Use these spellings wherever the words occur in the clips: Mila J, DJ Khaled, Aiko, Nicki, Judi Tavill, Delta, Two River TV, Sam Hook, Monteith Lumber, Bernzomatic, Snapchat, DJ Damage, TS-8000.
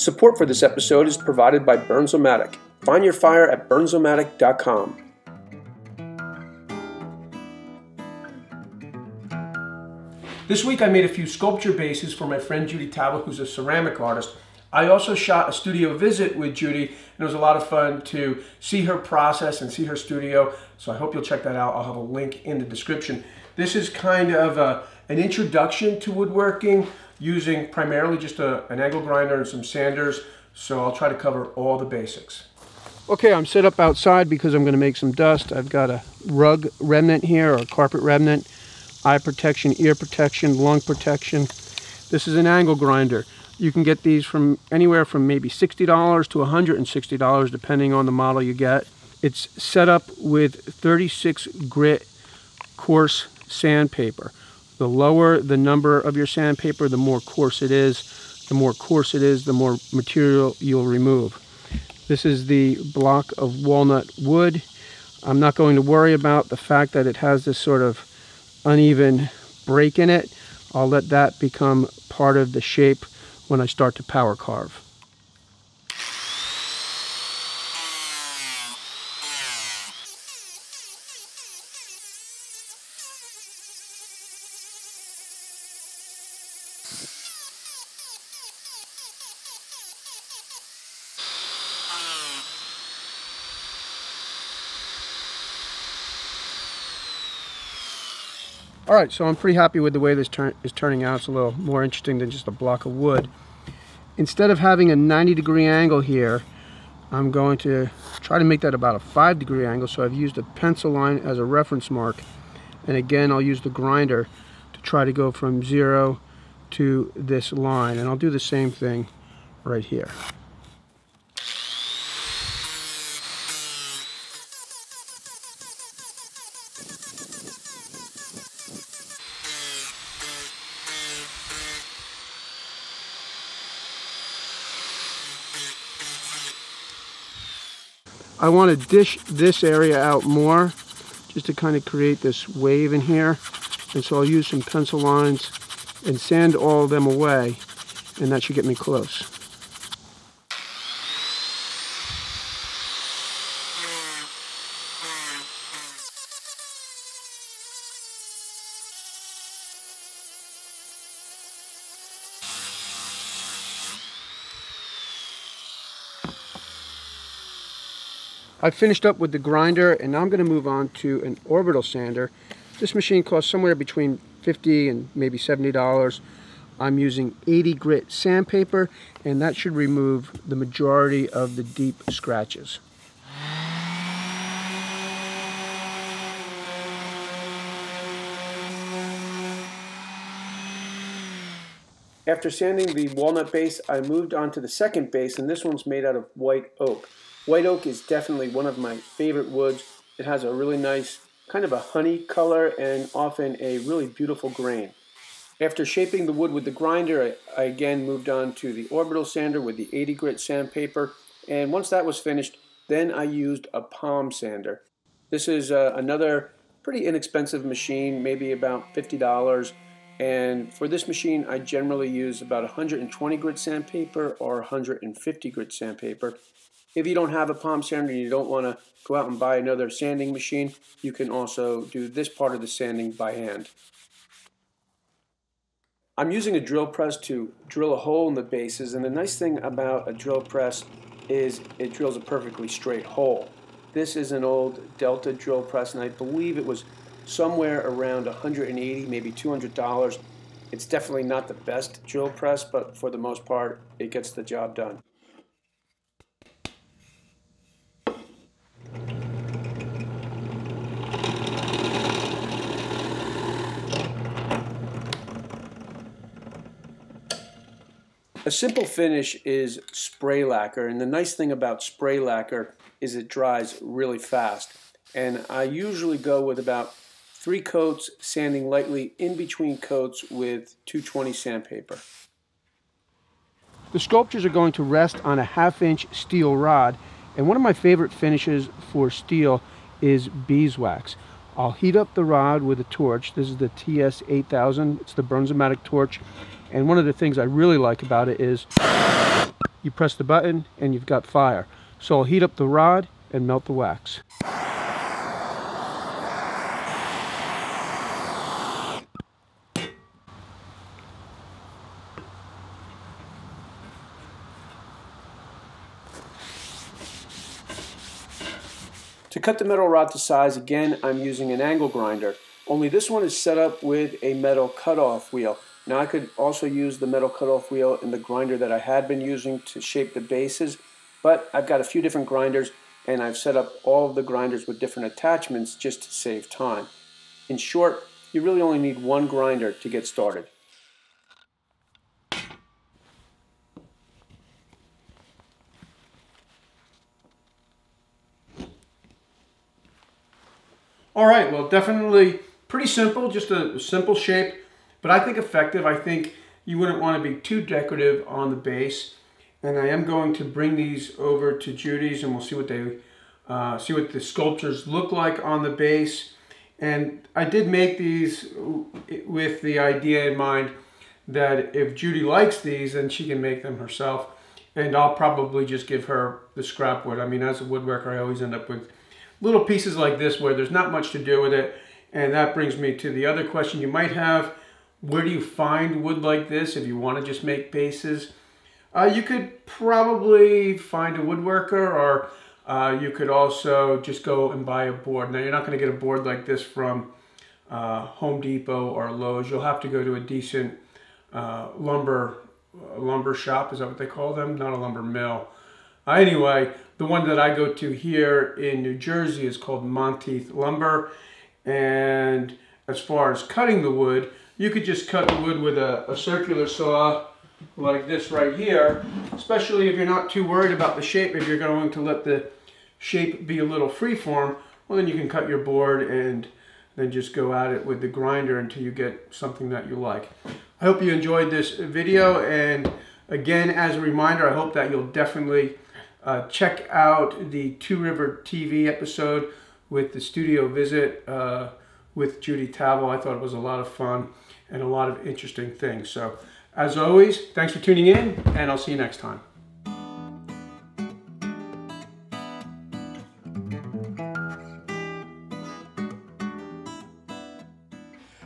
Support for this episode is provided by Bernzomatic. Find your fire at bernzomatic.com. This week I made a few sculpture bases for my friend Judi Tavill, who's a ceramic artist. I also shot a studio visit with Judi, and it was a lot of fun to see her process and see her studio, so I hope you'll check that out. I'll have a link in the description. This is kind of an introduction to woodworking using primarily just an angle grinder and some sanders, so I'll try to cover all the basics. Okay, I'm set up outside because I'm going to make some dust. I've got a rug remnant here, or a carpet remnant, eye protection, ear protection, lung protection. This is an angle grinder. You can get these from anywhere from maybe $60 to $160, depending on the model you get. It's set up with 36 grit coarse sandpaper. The lower the number of your sandpaper, the more coarse it is. The more coarse it is, the more material you'll remove. This is the block of walnut wood. I'm not going to worry about the fact that it has this sort of uneven break in it. I'll let that become part of the shape when I start to power carve. All right, so I'm pretty happy with the way this is turning out. It's a little more interesting than just a block of wood. Instead of having a 90-degree angle here, I'm going to try to make that about a 5-degree angle, so I've used a pencil line as a reference mark. And again, I'll use the grinder to try to go from 0 to this line. And I'll do the same thing right here. I want to dish this area out more just to kind of create this wave in here. And so I'll use some pencil lines and sand all of them away, and that should get me close. I finished up with the grinder, and now I'm going to move on to an orbital sander. This machine costs somewhere between $50 and maybe $70. I'm using 80 grit sandpaper, and that should remove the majority of the deep scratches. After sanding the walnut base, I moved on to the second base, and this one's made out of white oak. White oak is definitely one of my favorite woods. It has a really nice, kind of a honey color, and often a really beautiful grain. After shaping the wood with the grinder, I again moved on to the orbital sander with the 80 grit sandpaper. And once that was finished, then I used a palm sander. This is another pretty inexpensive machine, maybe about $50. And for this machine, I generally use about 120 grit sandpaper or 150 grit sandpaper. If you don't have a palm sander and you don't want to go out and buy another sanding machine, you can also do this part of the sanding by hand. I'm using a drill press to drill a hole in the bases, and the nice thing about a drill press is it drills a perfectly straight hole. This is an old Delta drill press, and I believe it was somewhere around $180, maybe $200. It's definitely not the best drill press, but for the most part, it gets the job done. A simple finish is spray lacquer, and the nice thing about spray lacquer is it dries really fast. And I usually go with about 3 coats, sanding lightly in between coats with 220 sandpaper. The sculptures are going to rest on a 1/2-inch steel rod, and one of my favorite finishes for steel is beeswax. I'll heat up the rod with a torch. This is the TS-8000. It's the Bernzomatic torch. And one of the things I really like about it is you press the button and you've got fire. So I'll heat up the rod and melt the wax. To cut the metal rod to size, again, I'm using an angle grinder. Only this one is set up with a metal cutoff wheel. Now I could also use the metal cutoff wheel in the grinder that I had been using to shape the bases, but I've got a few different grinders and I've set up all of the grinders with different attachments just to save time. In short, you really only need one grinder to get started. Alright, well, definitely pretty simple, just a simple shape, but I think effective. I think you wouldn't want to be too decorative on the base, and I am going to bring these over to Judi's and we'll see what they see what the sculptures look like on the base. And I did make these with the idea in mind that if Judi likes these, then she can make them herself, and I'll probably just give her the scrap wood. I mean, as a woodworker, I always end up with little pieces like this where there's not much to do with it. And that brings me to the other question you might have. Where do you find wood like this if you want to just make bases? You could probably find a woodworker, or you could also just go and buy a board. Now, you're not going to get a board like this from Home Depot or Lowe's. You'll have to go to a decent lumber shop. Is that what they call them? Not a lumber mill. Anyway, the one that I go to here in New Jersey is called Monteith Lumber, and as far as cutting the wood, you could just cut the wood with a circular saw like this right here, especially if you're not too worried about the shape. If you're going to let the shape be a little freeform, well, then you can cut your board and then just go at it with the grinder until you get something that you like. I hope you enjoyed this video, and again, as a reminder, I hope that you'll definitely check out the Two River TV episode with the studio visit with Judi Tavill. I thought it was a lot of fun and a lot of interesting things. So, as always, thanks for tuning in, and I'll see you next time.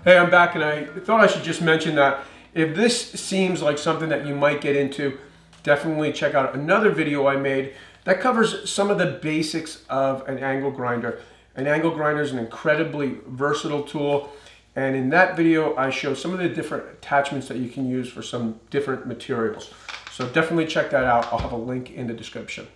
Hey, I'm back, and I thought I should just mention that if this seems like something that you might get into, definitely check out another video I made that covers some of the basics of an angle grinder. An angle grinder is an incredibly versatile tool, and in that video I show some of the different attachments that you can use for some different materials. So definitely check that out. I'll have a link in the description.